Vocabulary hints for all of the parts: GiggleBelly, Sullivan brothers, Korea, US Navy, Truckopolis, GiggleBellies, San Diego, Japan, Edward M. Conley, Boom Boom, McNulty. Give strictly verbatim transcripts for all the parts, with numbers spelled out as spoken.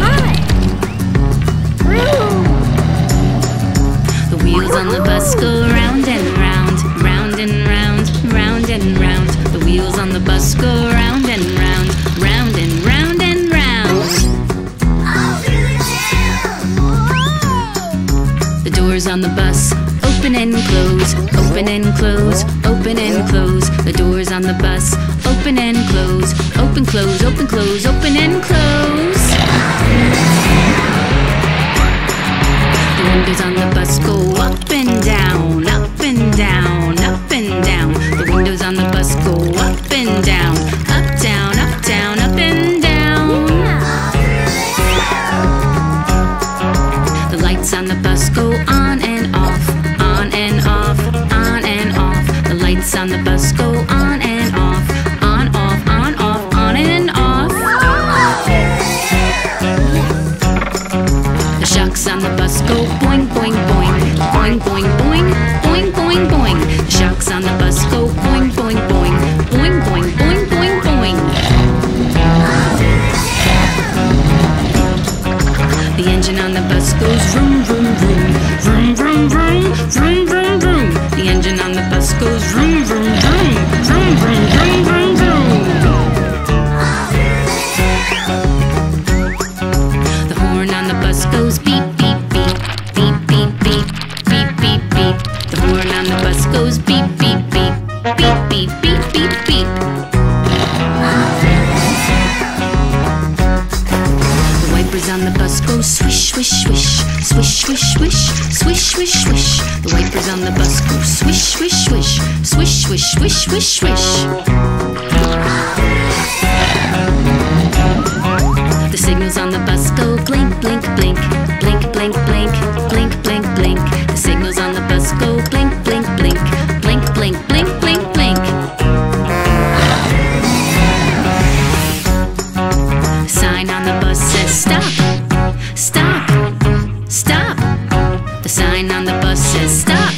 Hi. The wheels on the bus go round and round, round and round, round and round. The wheels on the bus go round and round, round and round and round. The doors on the bus open and close, open and close, open and close. The doors on the bus open and close, open, close, open, close, open and close. The windows on the bus go up and down, up and down, up and down. The windows on the bus go up and down, up, down, up, down, up and down. The lights on the bus go on and off, on and off, on and off. The lights on the bus go on and off, on, off, on, off, on and off. The shocks on the bus go boing, boing, boing, boing, boing, boing, boing, boing, boing. The shocks on the bus go boing, boing, boing, boing, boing, boing, boing, boing. The engine on the bus goes vroom, vroom, vroom, vroom, vroom, vroom, vroom, vroom, vroom. The engine on the bus goes vroom, vroom, vroom, vroom, vroom, vroom, vroom, vroom. The horn on the bus goes beep, beep, beep, beep, beep, beep, beep, beep, beep. The horn on the bus goes beep, beep, beep, beep, beep, beep, beep, beep. The wipers on the bus go swish, swish, swish, swish, swish, swish, swish, swish, swish. The wipers on the bus go swish, swish, swish, swish, swish, swish, swish, swish. The signals on the bus go blink, blink, blink, blink, blink, blink, blink, blink, blink. The signals on the bus go blink, blink, blink, blink, blink, blink, blink, blink. The sign on the bus says stop, stop, stop. The sign on the bus says stop.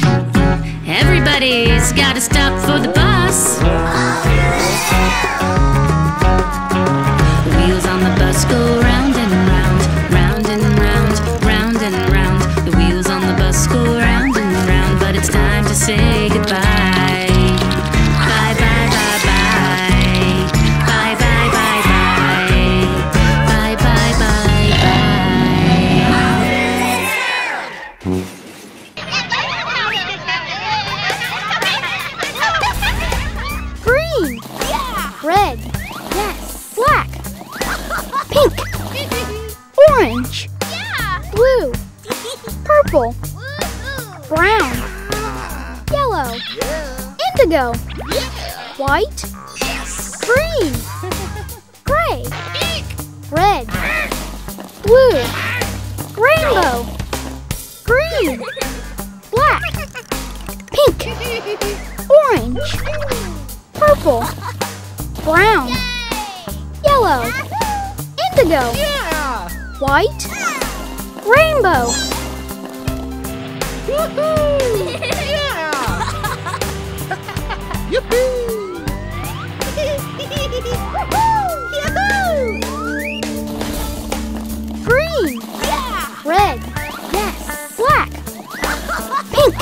Everybody's gotta stop for the bus. The wheels on the bus go round and round, round and round, round and round. The wheels on the bus go round and round, but it's time to say goodbye. Bye, bye, bye, bye. Bye, bye, bye, bye. Bye, bye, bye, bye. Green. Red. Yes. Black. Pink. Orange. Blue. Purple. Brown. Yellow. Indigo. White. Green. Gray. Red. Blue. Rainbow. Green. Black. Pink. Orange. Purple. Brown. Yellow. Indigo. White. Rainbow. Woohoo! Yeah! Yippee! Woohoo! Yahoo! Green. Yeah! Red. Yes. Black. Pink.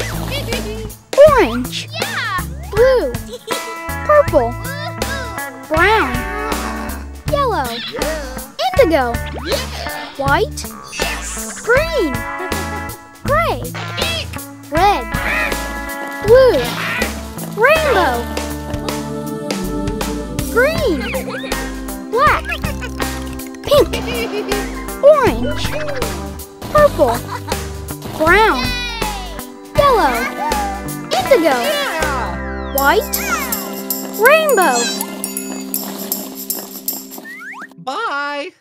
Orange. Yeah! Blue. Purple. Brown. Yellow. Indigo. White. Green. Gray. Red. Blue. Rainbow. Green. Black. Pink. Orange. Purple. Brown. Yellow. Indigo. White. Rainbow! Bye!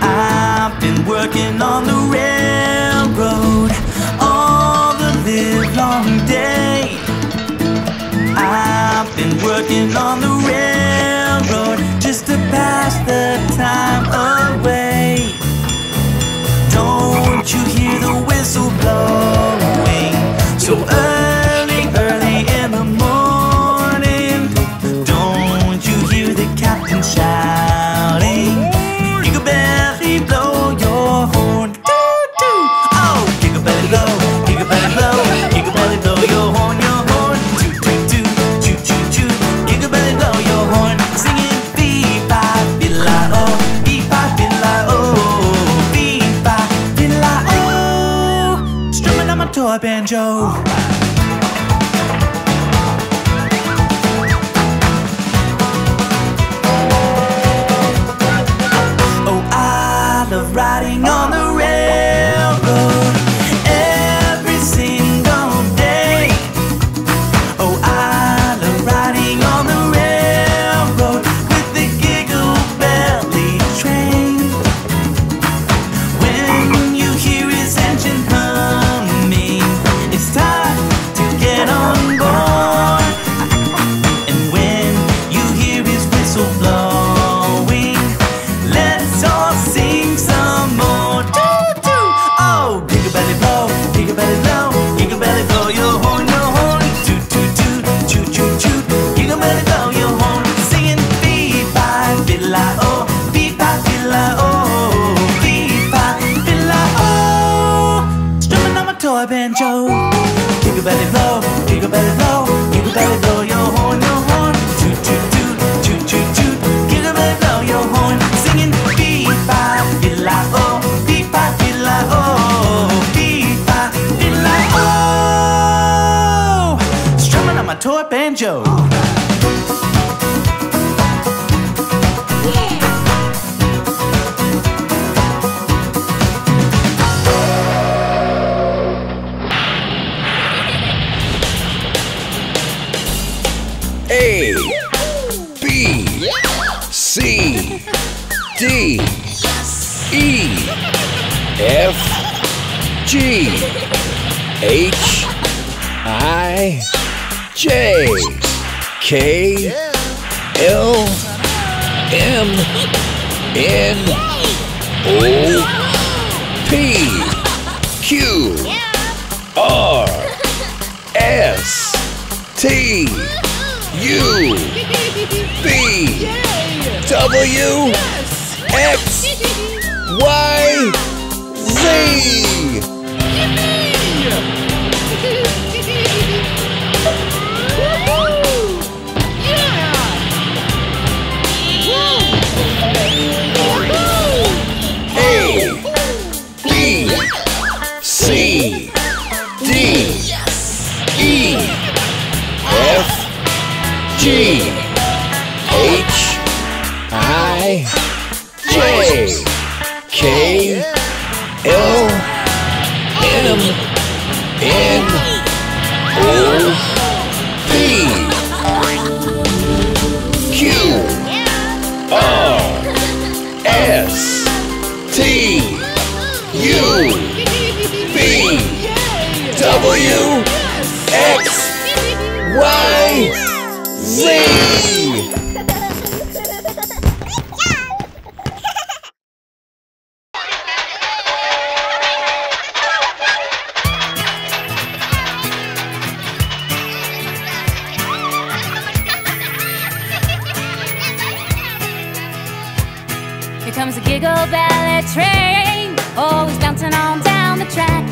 I've been working on the railroad all the livelong day. I've been working on the railroad just to pass the time away. Don't so early, early in the morning. Don't you hear the captain shouting? Gigglebelly, blow your horn. Doo-doo. Oh, gigglebelly, blow, gigglebelly, blow, gigglebelly, blow your horn, your horn. Toot-toot-toot, choo-choo-choo, gigglebelly, blow your horn. Singing bee-bop-bee-la-oh, bee-bop-bee-la-oh, bee-bop-bee-la-oh. Strumming on my toy banjo. Of riding on the railroad every single day. Oh, I love riding on the railroad with the Gigglebelly train. When you hear his engine humming, it's time to get on board. And when you hear his whistle blowing, let's all sing. Banjo. Gigglebelly blow, gigglebelly blow, gigglebelly blow your horn, your horn. Toot toot toot, toot toot toot, gigglebelly blow your horn. Singing bee-bop-bee-la-oh, bee-bop-bee-la-oh, bee-bop-bee-la-oh. Strumming on my toy banjo. A, B, C, D, E, F, G, H, I, J, K, L, M, N, O, P, Q, R, S, T, U, B, W, X, Y, Z. A, B, C, D, E, F, G, H, I, J, K, L, M, N, O, P, Q, R, S, T, U, V, W, X, Y, Z! Here comes a Gigglebelly train, always bouncing on down the track.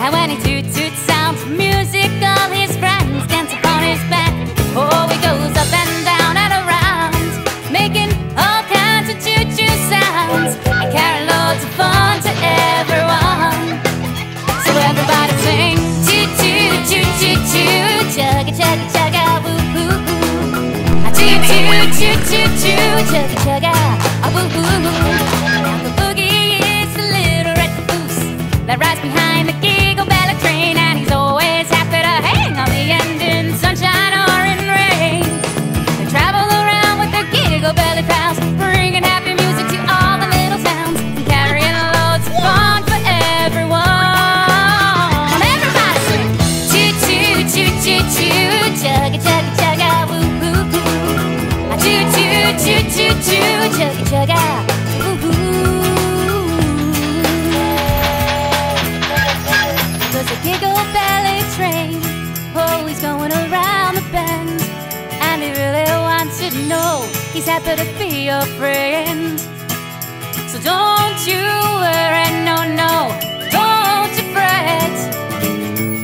And when he toot toot sounds music, all his friends dance upon his back. Oh, he goes up and down and around, making all kinds of choo-choo sounds, and carrying loads of fun to everyone. So everybody sing, choo-choo, choo-choo-choo, chugga, chugga, chugga, woo-hoo-hoo. Choo-choo, choo-choo-choo, chugga, chugga, woo-hoo-hoo. Now the boogie is the little red caboose that rides behind the Gigglebelly train, and he's always happy to hang on the end in sunshine or in rain. They travel around with their Gigglebelly pals, bringing happy music to all the little towns, and carrying loads of fun for everyone. Everybody sing, choo choo choo choo choo, chugga chugga chugga, woo woo woo. Choo choo choo choo choo, chugga chugga, woo woo. always happy to be your friend. So don't you worry, no, no, don't you fret,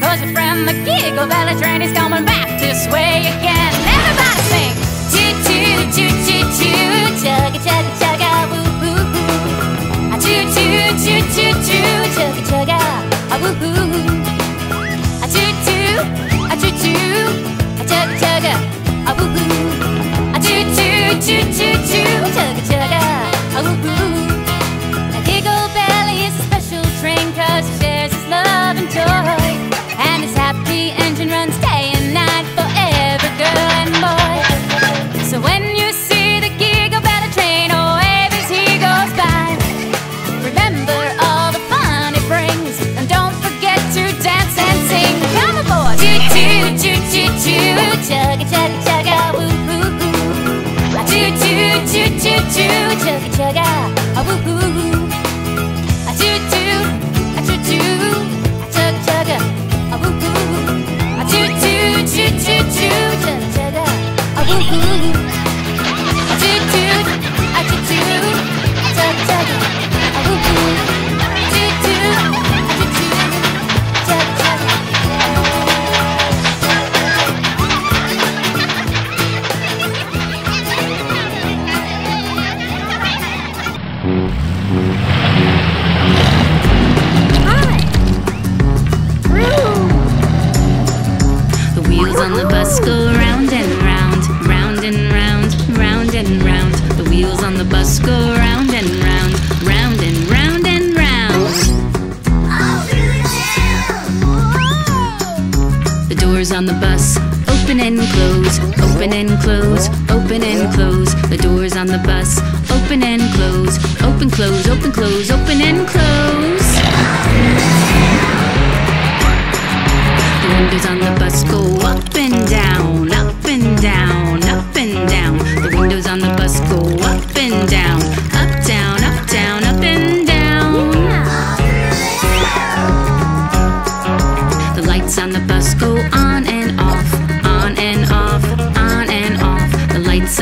cause your friend the GiggleBelly train is coming back this way again. Everybody sing! Choo choo choo choo choo, chugga chugga chugga, woo hoo hoo. Choo choo choo choo choo, chugga chugga, woo hoo hoo. Choo choo, choo choo, chugga chugga, woo hoo. Choo choo choo choo choo, chugga chugga, woo hoo. GiggleBelly is a special train 'cause it shares its love and joy, and its happy engine runs day and night for every girl and boy. So when you see the GiggleBelly train, oh, as he goes by, remember all the fun it brings, and don't forget to dance and sing. Come aboard! Choo choo choo choo choo, chugga chugga chugga, woo hoo hoo. Choo choo choo choo choo, chugga chugga, woo hoo hoo. On the bus, open and close, open and close, open and close. The doors on the bus, open and close, open, close, open, close, open and close. The windows on the bus go up and down, up and down, up and down. The windows on the bus go up and down, up, down, up, down, up and down. The lights on the bus go on.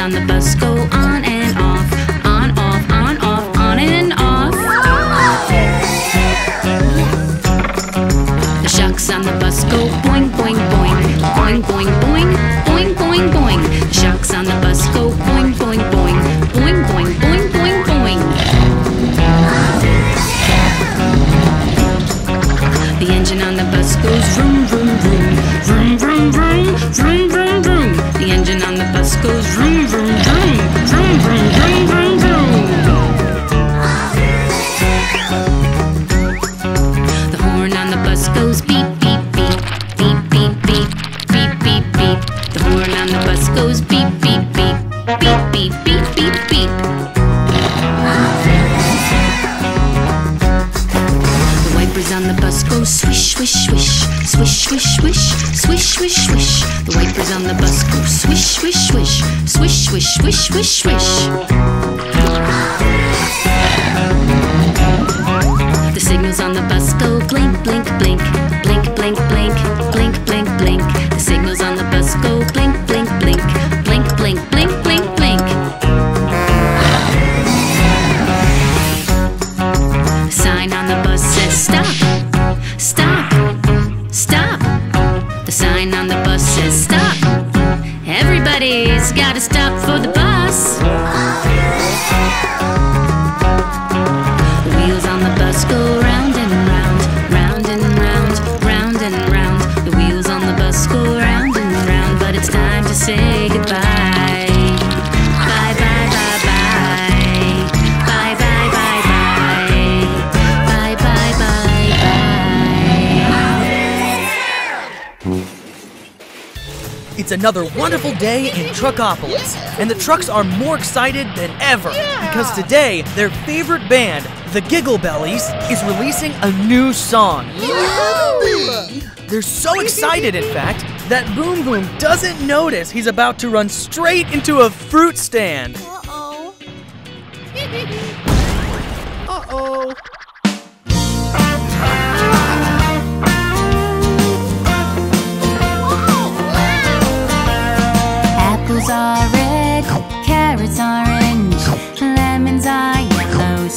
On the bus go on and off, on, off, on, off, on and off. The shocks on the bus go boing, boing, boing, boing, boing, boing, boing, boing, boing. The shocks on the bus go boing, boing, boing, boing, boing, boing, boing, boing. The engine on the bus goes vroom, vroom, vroom, vroom, vroom, vroom, vroom, vroom, vroom. The engine on the bus goes vroom. Swish, swish, swish, swish. The signals on the bus go blink, blink, blink, blink, blink, blink, blink, blink, blink. The signals on the bus go blink, blink, blink, blink, blink, blink, blink, blink. The sign on the bus says stop, stop, stop. The sign on the bus says stop. Everybody's gotta stop. For the bus, the wheels on the bus go round and round, round and round, round and round. The wheels on the bus go round and round, but it's time to say goodbye. Bye bye bye bye, bye bye bye bye, bye bye bye bye. It's another wonderful day in Truckopolis, and the trucks are more excited than ever, yeah! Because today their favorite band, the GiggleBellies, is releasing a new song. Woo! They're so excited, in fact, that Boom Boom doesn't notice he's about to run straight into a fruit stand. Uh-oh. Uh-oh. Are red, carrots are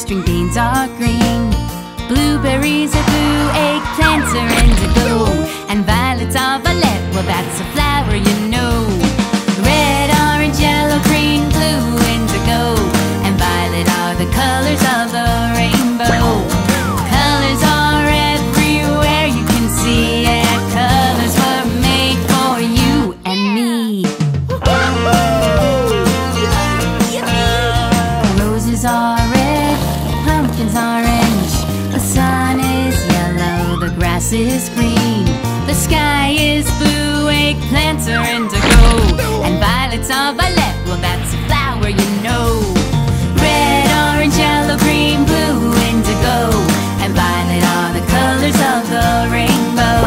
string beans are green, blueberries are blue, eggplants are indigo, and violets are violet, well that's a flower you know. Red, orange, yellow, green, blue, indigo, and violet are the colors of the rainbow. Colors are everywhere, you can see it, colors were made for you and me. Roses are red, pumpkins are orange, the sun is yellow, the grass is green, the sky is blue, eggplants are indigo, and violets are violet, well that's a flower you know. Red, orange, yellow, green, blue, indigo, and violet are the colors of the rainbow.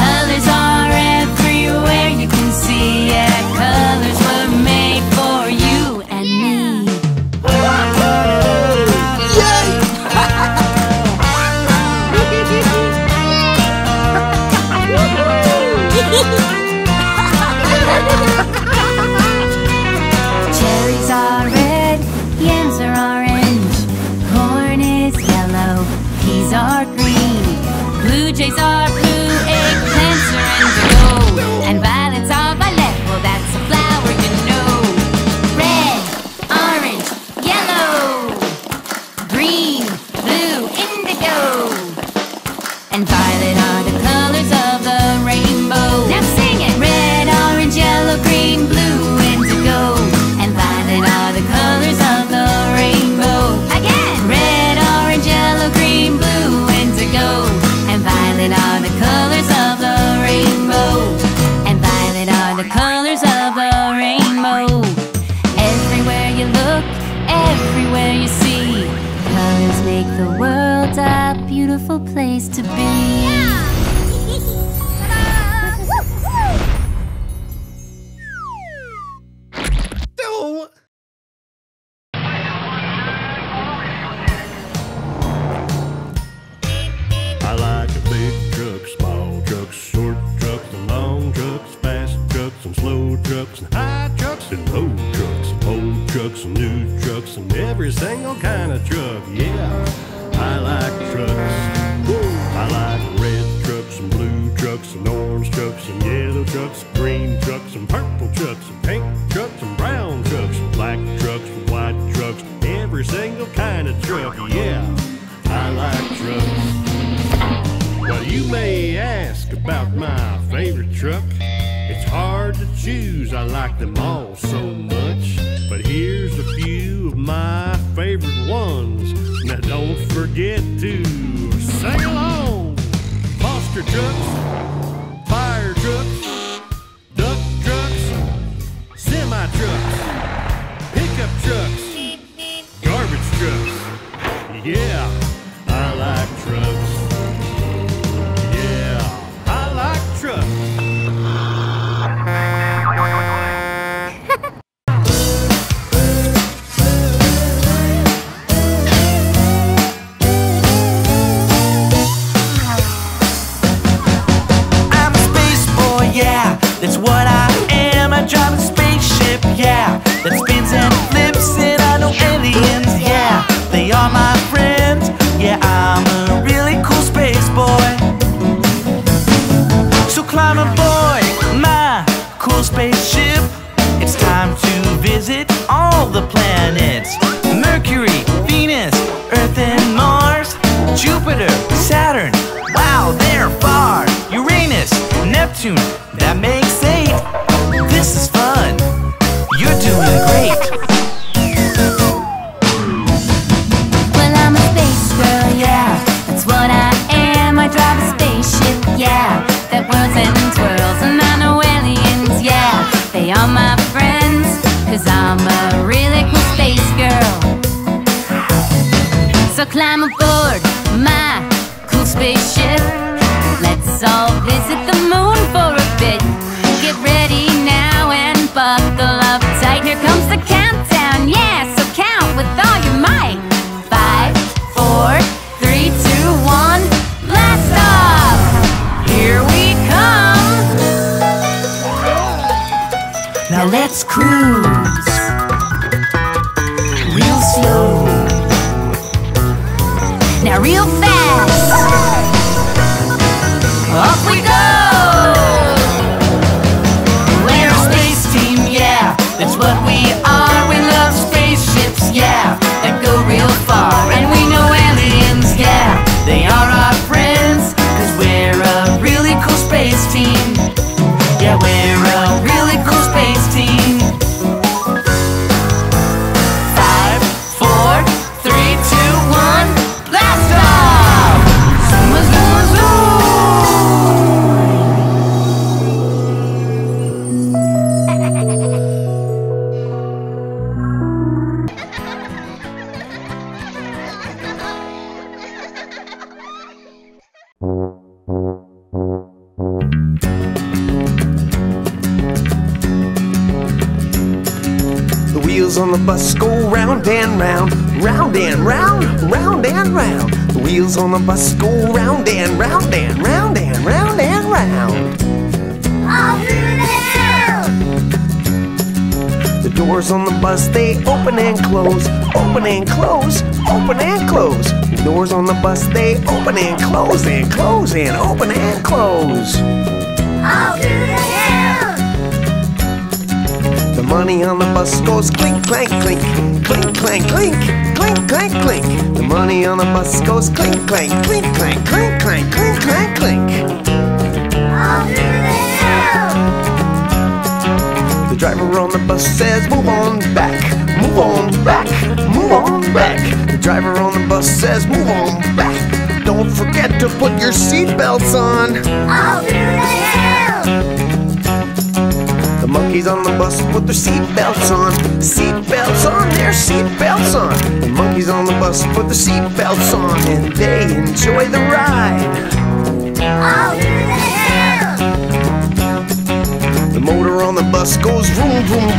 Colors are everywhere, you can see it, colors were made for you and me. Cherries are red, yams are orange, corn is yellow, peas are green, blue jays are blue, eggplants are indigo, and violets are violet, well that's a flower you know. Red, orange, yellow, green, blue, indigo, and violet are the colors of the rainbow. Now sing it! Red, orange, yellow, green, blue, indigo, and violet are the colors of the rainbow. Again! Red, orange, yellow, green, blue, indigo, and violet are the colors of the rainbow. And violet are the colors of the rainbow. Everywhere you look, everywhere you see, colors make the world a beautiful place to be. Let's cruise real slow. arena real fast. Up we go! We're a space team, yeah, that's what we are. We love spaceships, yeah, that go real far. And we know aliens, yeah, they are our friends, cause we're a really cool space team. Yeah, we're a really cool space team. On the bus go round and round, round and round, round and round. The wheels on the bus go round and round and round and round and round. All through the town. The doors on the bus, they open and close, open and close, open and close. The doors on the bus, they open and close and close and open and close. All through the town. The money on the bus goes clink, clank, clink, clink, clank, clink, clink, clank, clink. The money on the bus goes clink, clank, clink, clank, clink, clank, clink, clank, clink. All through the town. The driver on the bus says, move on back, move on back, move on back. The driver on the bus says, move on back. Don't forget to put your seatbelts on. All through the town. The monkeys on the bus put their seatbelts on, seatbelts on, their seatbelts on. The monkeys on the bus put their seatbelts on, and they enjoy the ride. All through the town. The motor on the bus goes vroom, vroom, vroom,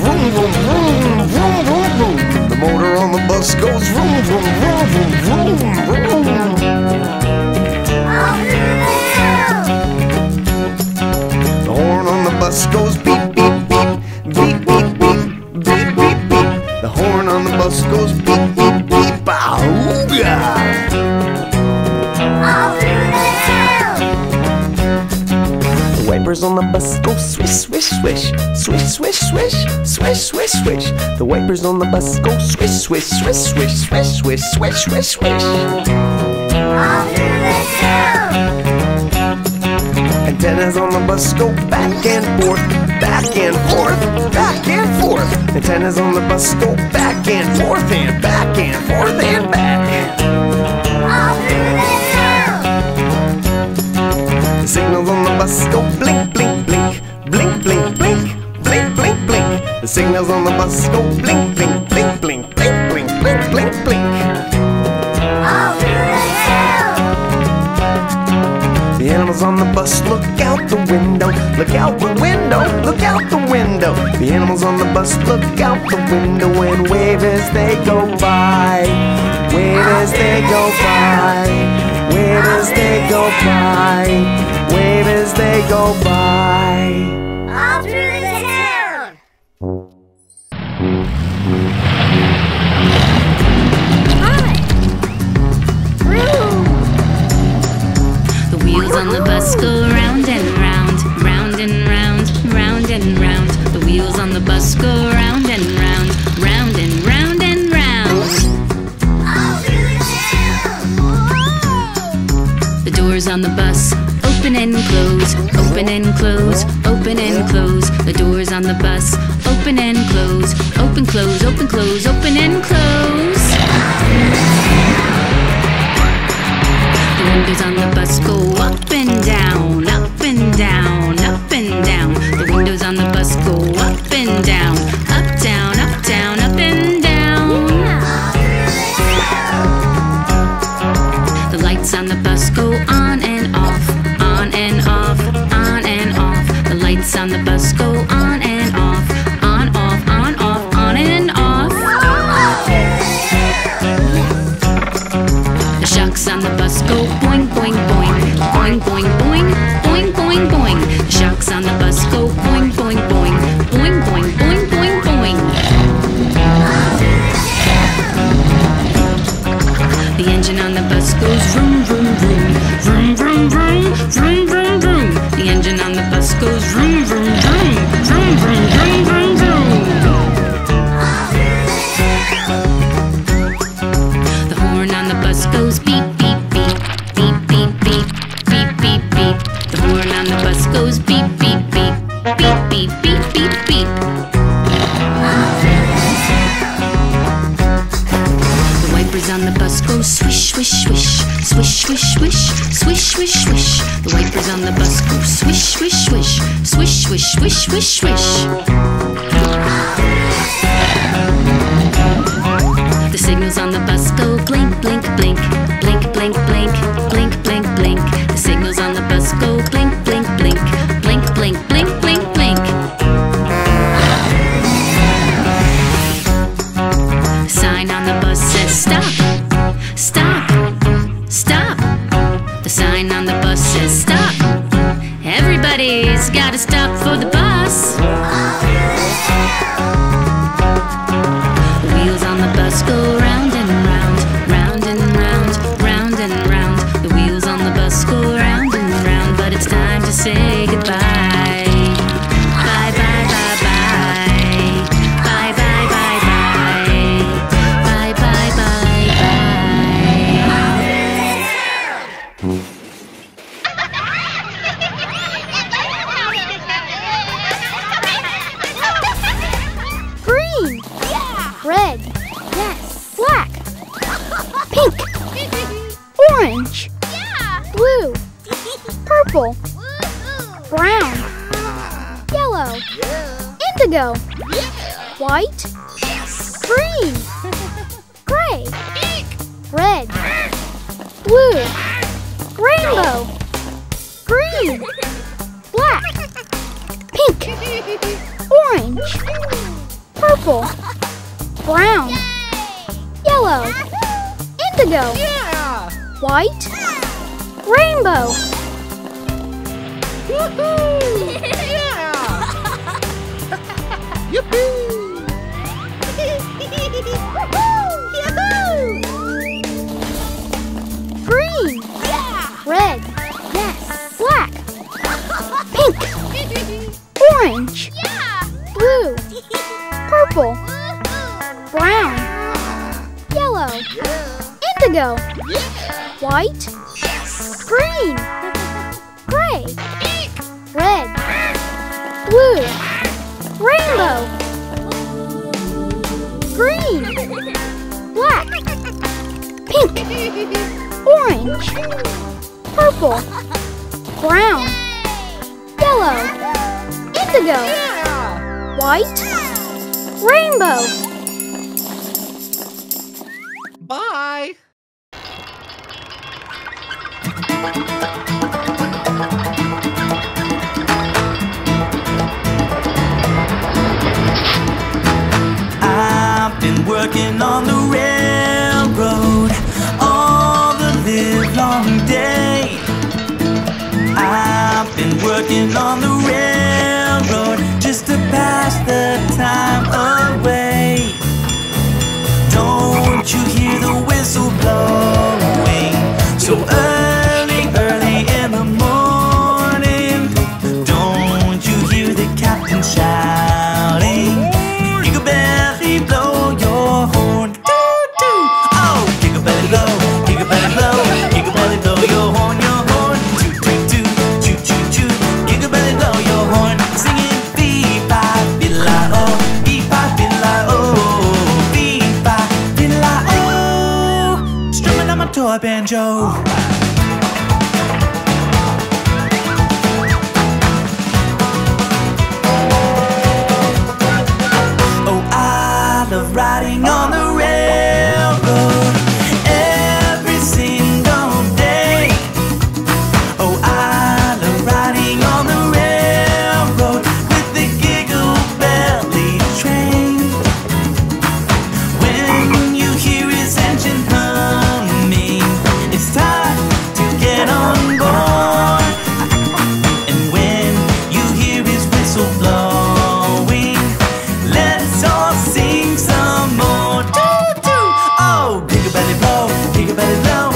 vroom, vroom, vroom, vroom, vroom, vroom. The motor on the bus goes vroom, vroom, vroom, vroom, vroom, vroom. All through the town. The bus goes beep, beep, beep, beep, beep, beep, beep, beep, beep. The horn on the bus goes beep, beep, beep, ah-ooga. All through the town. The wipers on the bus go swish, swish, swish, swish, swish, swish, swish, swish, swish. The wipers on the bus go swish, swish, swish, swish, swish, swish, swish, swish, swish. All through the town. Antennas on the bus go back and forth, back and forth, back and forth. Antennas on the bus go back and forth and back and forth and back. All through the town. The signals on the bus go blink, blink, blink, blink, blink, blink, blink, blink, blink. The signals on the bus go blink, blink, blink, blink, blink, blink, blink, blink, blink. All through the town. The animals on the bus look out the window, look out the window, look out the window. The animals on the bus look out the window and wave as they go by. Wave as they go by. Wave as they go by. Wave as they go by. All through the town! The wheels on the bus go round and round, round and round, round and round. The wheels on the bus go round and round, round and round and round. All through the town. The doors on the bus open and close, open and close, open and close. The doors on the bus open and close, open, close, open, close, open and close. The windows on the bus go up and down, up and down, up and down. The windows on the bus go up and down, up, down, up, down, up and down. The lights on the bus go on and off, on and off, on and off. The lights on the bus go on and off, on, off, on, off, on and off. Shocks on the bus go boing, boing, boing, boing, boing, boing, boing, boing, boing. Shocks on the bus go boing, boing, boing, boing, boing, boing, boing, boing. The engine engine on the bus goes vroom, vroom, vroom. Vroom, vroom, vroom, vroom, vroom, vroom. The engine on the bus goes vroom, vroom, vroom. Vroom, vroom, vroom, vroom, vroom. The horn on the bus goes beep, beep, beep. Beep, beep, beep. Beep, beep, beep. The horn on the bus goes beep, beep, beep. Beep, beep, beep, beep, beep. On the bus go swish, swish, swish, swish, swish, swish, swish, swish, swish. The wipers on the bus go swish, swish, swish, swish, swish, swish, swish, swish. The signals on the bus go blink, blink, blink, blink, blink, blink, blink, blink, blink. The signals on the bus go blink, blink, blink, blink, blink, blink, blink, blink. The sign on the bus says stop. Everybody's gotta stop for the bus. The wheels on the bus go round and round, round and round, round and round. The wheels on the bus go round and round, but it's time to say goodbye. Bye, bye, bye, bye. Bye, bye, bye, bye. Bye, bye, bye, bye. Brown, yellow, indigo, white, green, gray, red, blue, rainbow, green, black, pink, orange, purple, brown, yellow, indigo, white, rainbow. Woohoo! Yeah! Yippee! Woohoo! Yahoo! Green! Yeah! Red! Yes! Black! Pink! Orange! Yeah! Blue! Purple! Brown! Yellow! Indigo! White! Green! Gray! Red, blue, rainbow, green, black, pink, orange, purple, brown, yellow, indigo, white, rainbow. Bye. Working on the railroad all the livelong day. I've been working on the railroad just to pass the time away. Don't you hear the whistle blowing so early, early in the morning? Don't you hear the captain shouting, "Gigglebelly, blow your horn, doo-doo, oh! Gigglebelly blow, gigglebelly blow, gigglebelly blow your horn, your horn, doo-doo-doo, choo-choo-choo, gigglebelly blow your horn, singing bee-ba-bi-la-oh, bee-ba-bi-la-oh, bee-ba-bi-la-oh, strumming on my toy banjo. Riding on the railroad every single day. Oh, I love riding on the railroad with the Gigglebelly train. When you hear his engine humming, it's time to get on board. And when you hear his whistle blowing, let's all sing. Gigglebelly blow, gigglebelly blow.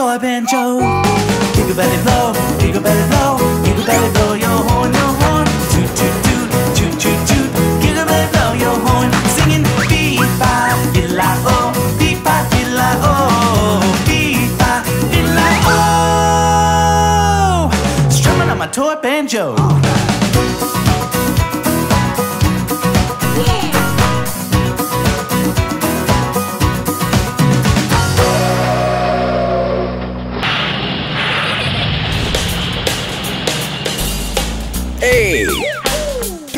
toy banjo. Jiggle belly blow, jiggle belly blow, jiggle belly blow your horn, your horn. Toot toot toot, toot toot toot, jiggle belly blow your horn. Singing bee-bop, diddle-I-oh, bee-bop, diddle-I-oh, bee-bop, diddle-I-oh. Strumming on my toy banjo. A, B,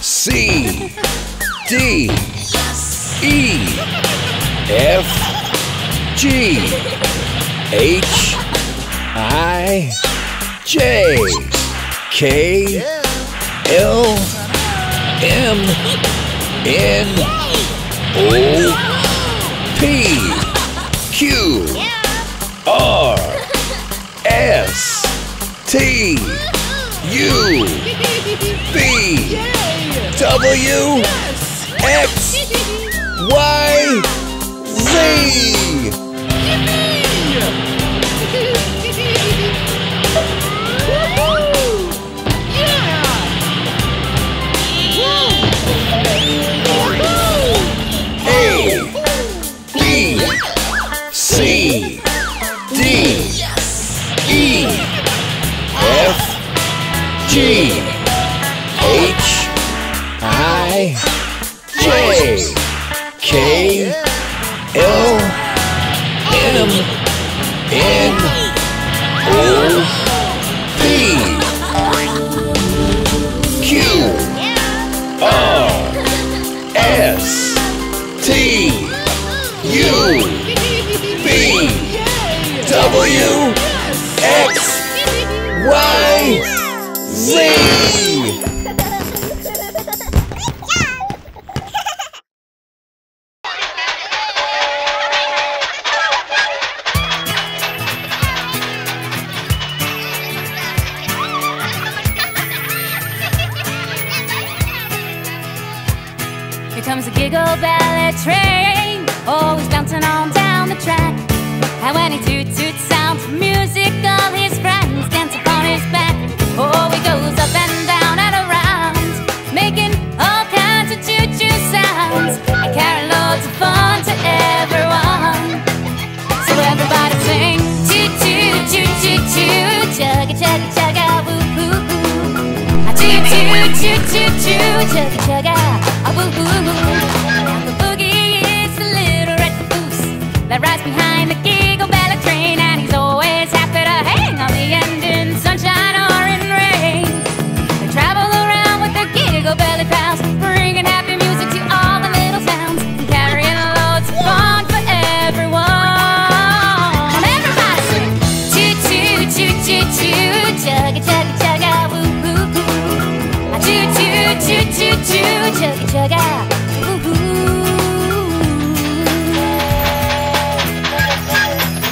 C, D, yes. E, F, G, H, I, J, K, yeah. L, M, N, O, P, Q, yeah. R, S, T, U, B, W, X, Y, Z. A, B, C, D, E, F, G, H, I, J, K, L, M, N, O, P, Q, R, S, T, U, V, W, X, Y, Z! Here comes a giggle belly train, always bouncing on down the track. And when he toot toot sounds music, all his friends dance upon his back. Oh, he goes up and down and around, making all kinds of choo-choo sounds, and carrying loads of fun to everyone. So everybody sing, choo-choo, choo-choo-choo, chugga, chugga, chugga, woo-hoo-hoo. Choo-choo, choo-choo-choo, chugga, chugga, woo-hoo-hoo. Now the boogie is the little red caboose that rides behind the giggle belly train, and he's always happy to hang on the end in sunshine. Belly pals, bringing happy music to all the little towns, and carrying loads of fun for everyone. Everybody sing, choo choo choo choo choo, chugga chugga chugga, woo woo woo. Choo choo choo choo choo, chugga chugga, woo woo.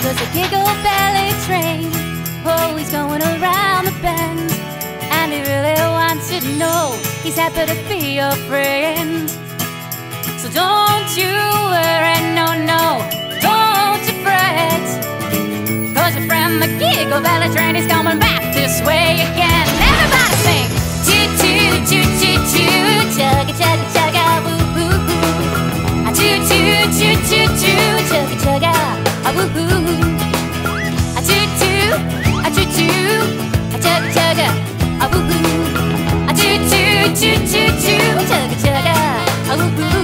There's a giggle belly train, always going around the bend, and he really wants you to know he's happy to be your friend. So don't you worry, no, no, don't you fret, 'cause your friend the giggle belly train is coming back this way again. Everybody sing, choo choo choo choo choo, chugga chugga chugga, woo woo woo. Choo choo choo choo choo, chugga chugga, woo woo woo. Choo choo, choo choo, chugga chugga, woo woo woo. Choo choo choo, chugga chugga, woo woo.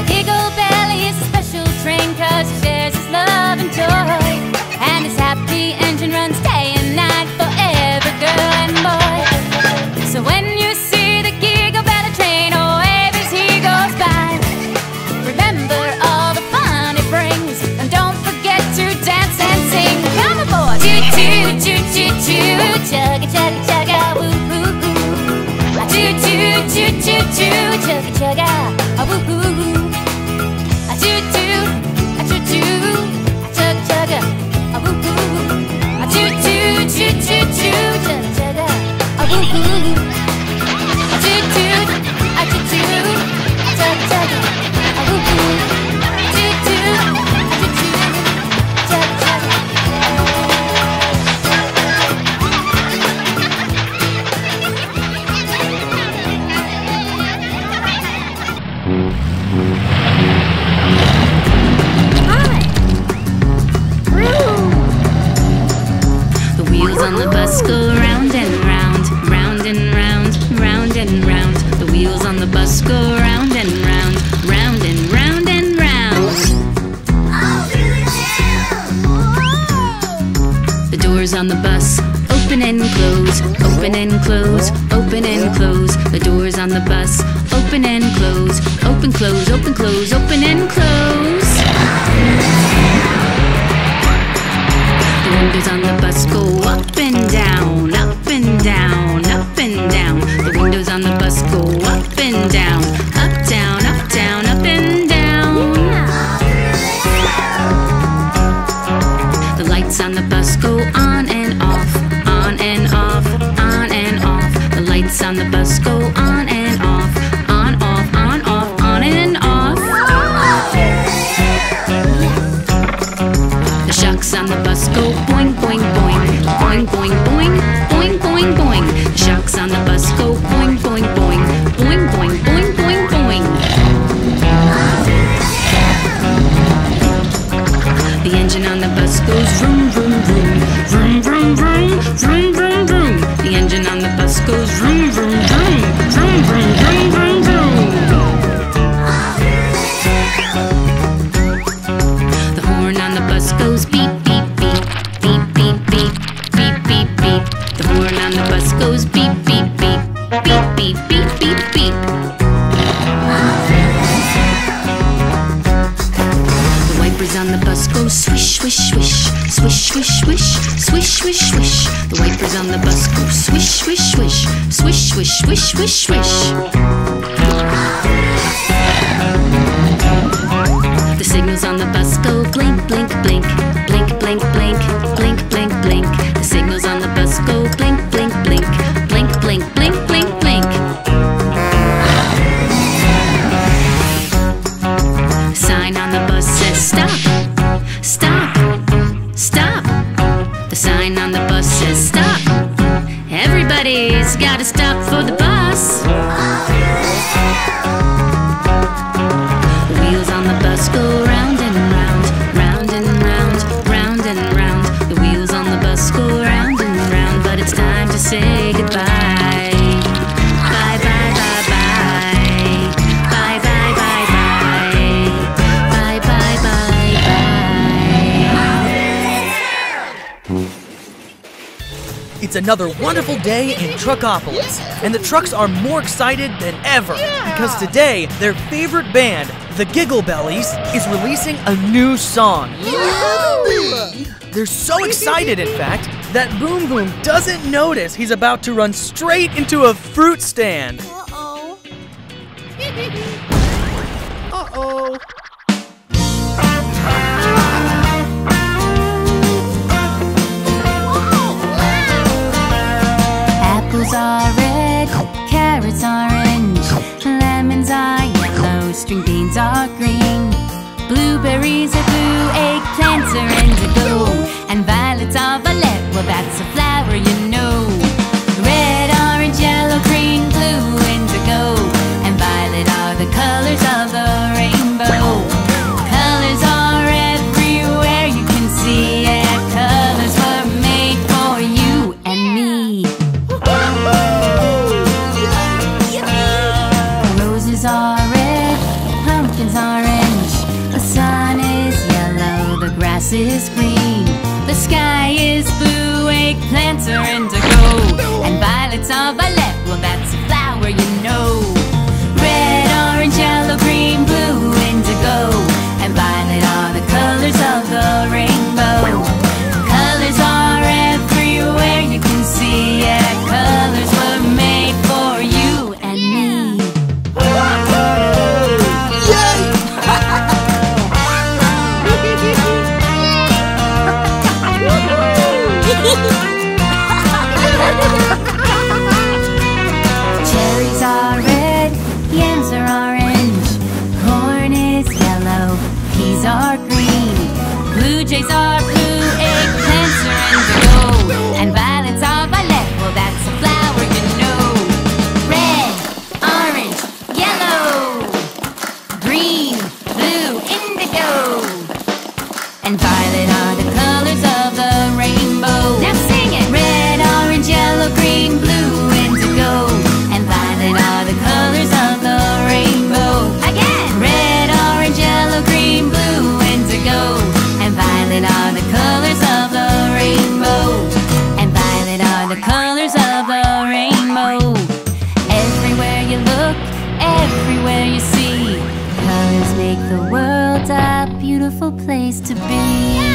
A giggle belly is a special train, 'cause he shares his love and joy, and his happy engine runs day and night for every girl and boy. So when you see the giggle belly train, oh, as he goes by, remember all the fun it brings, and don't forget to dance and sing. Come aboard, choo choo choo choo choo, chugga chugga chugga, woo woo woo. Choo choo choo choo choo, chugga chugga, woo hoo hoo. Choo choo, choo choo, chugga chugga, on the bus go round and round, round and round, round and round. The wheels on the bus go round and round, round and round and round. The doors on the bus open and close, open and close, open and close. The doors on the bus open and close, open, close, open, close, open and close. The windows on the bus go up and down, up and down, up and down. The windows on the bus go up and down, up, down, up, down, up and down. Yeah. The lights on the bus go on and off, on and off, on and off. The lights on the bus go on and off, on, off, on, off, on and off. Yeah. Shocks on the bus go boing, boing, boing, boing, boing, boing, boing, boing, boing. Shocks on the bus go boing, boing, boing, boing, boing, boing, boing, boing. The engine on the bus goes vroom, vroom, vroom, vroom, vroom, vroom, vroom, vroom, vroom. The engine on the bus goes vroom, vroom, vroom, vroom, vroom, vroom, vroom, vroom. Goes beep beep beep beep beep beep beep beep beep. The horn on the bus goes beep beep beep beep beep beep beep beep. The wipers on the bus go swish swish swish swish swish swish swish swish swish. The wipers on the bus go swish swish swish swish swish swish swish swish. The signals on the bus go blink, blink, blink, blink, blink, blink, blink, blink, blink. The signals on the bus go blink, blink, blink, blink, blink, blink, blink, blink. The sign on the bus says stop, stop, stop. The sign on the bus says stop. Everybody's gotta stop for the bus. The wheels on the bus go round and round, round and round, round and round. The wheels on the bus go round and round, but it's time to say goodbye. Bye bye bye bye. Bye bye bye bye. Bye bye bye bye. It's another wonderful day in Truckopolis, and the trucks are more excited than ever because today their favorite band, the GiggleBellies, is releasing a new song. Yay! They're so excited, in fact, that Boom Boom doesn't notice he's about to run straight into a fruit stand. Uh-oh. Uh-oh. Apples are red, carrots are orange, lemons are yellow, string beans are green, blueberries are blue, eggplants are indigo, and violets are violet. Well, that's a flower, you know. Red, orange, yellow, green, blue, indigo, and violet are the colors of the rainbow. Colors are everywhere, you can see it. Colors were made for you and me. Roses are orange, the sun is yellow, the grass is green, the sky is blue, eggplants are indigo, and violets are violet. Well, that's a flower, you know. Red, orange, yellow, green, blue, indigo, and violet are the colors of the rainbow. Colors are everywhere, you can see it. Colors were made for you and me. Cherries are red. wonderful place to be. Yeah!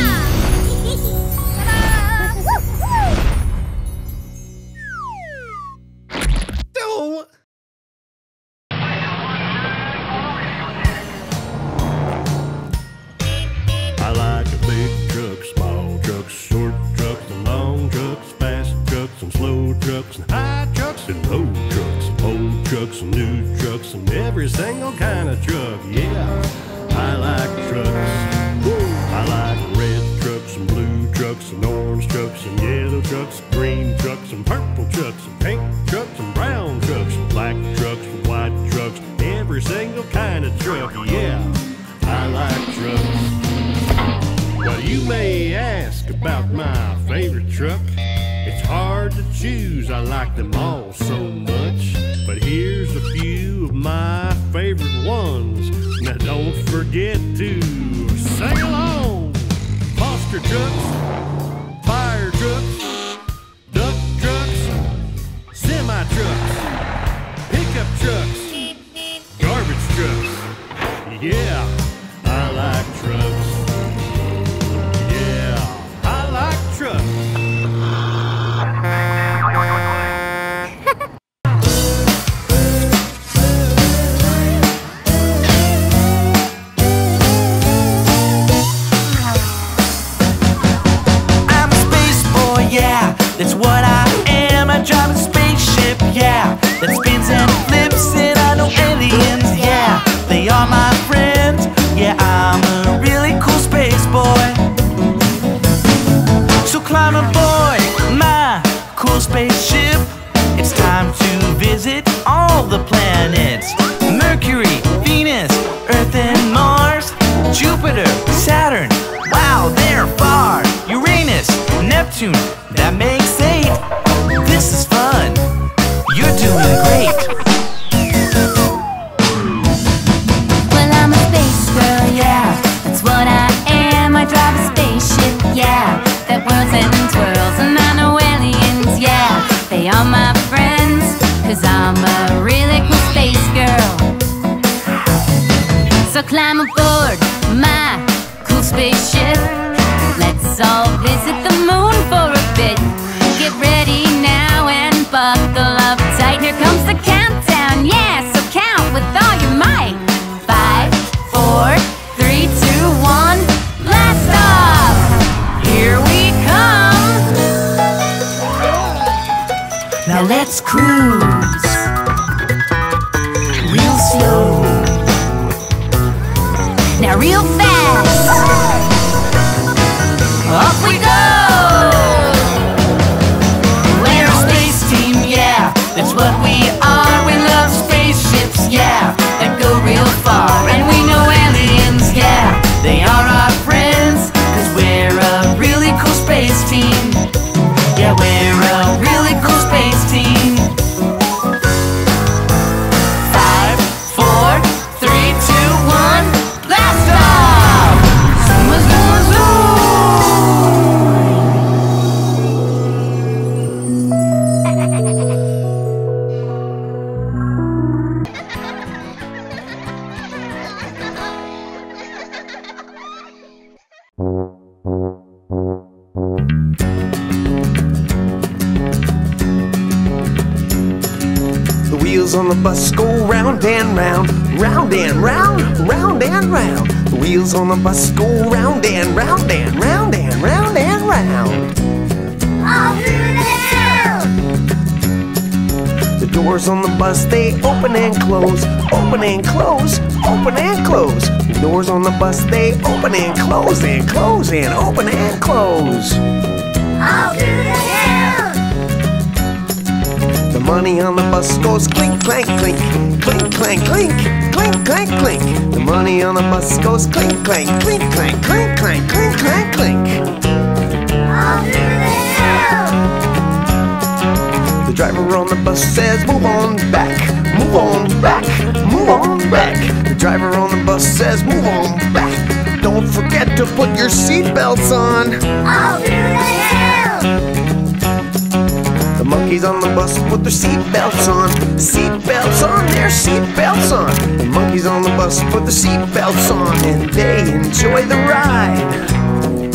On on the bus with their seatbelts on. Seatbelts on, their seatbelts on. The monkeys on the bus with their seatbelts on, and they enjoy the ride.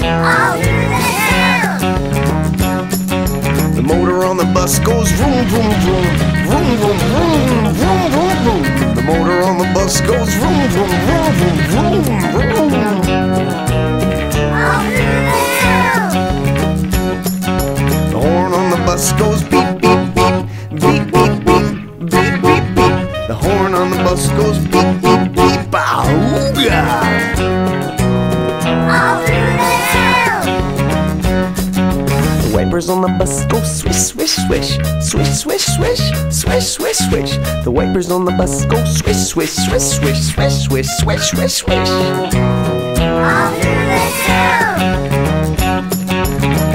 All through the hill. The motor on the bus goes vroom, vroom, vroom, vroom, vroom, vroom, vroom, vroom, vroom. The motor on the bus goes vroom, vroom, vroom, vroom, vroom, vroom. All through the hill. The bus goes beep, beep, beep, beep, beep, beep, beep, beep, beep. The horn on the bus goes beep, beep, beep, ah-ooga. All through the hill. The wipers on the bus go swish, swish, swish. Swish, swish, swish, swish, swish, swish. The wipers on the bus go swish, swish, swish, swish, swish, swish, swish, swish, swish. All through the hill.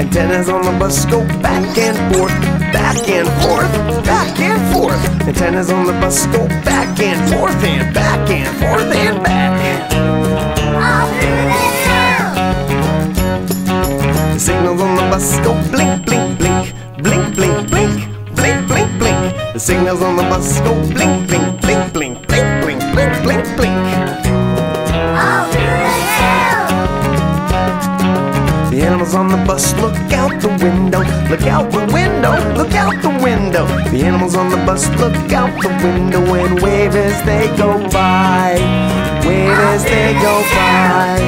Antennas on the bus go back and forth, back and forth, back and forth. Antennas on the bus go back and forth and back and forth and back. All through the hill. The signals on the bus go blink, blink, blink, blink, blink, blink, blink, blink, blink. The signals on the bus go blink, blink, blink, blink, blink, blink, blink, blink, blink. The animals on the bus look out the window, look out the window, look out the window. The animals on the bus look out the window and wave as they go by. Wave as they go by.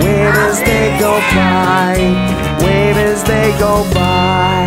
Wave as they go by. Wave as they go by.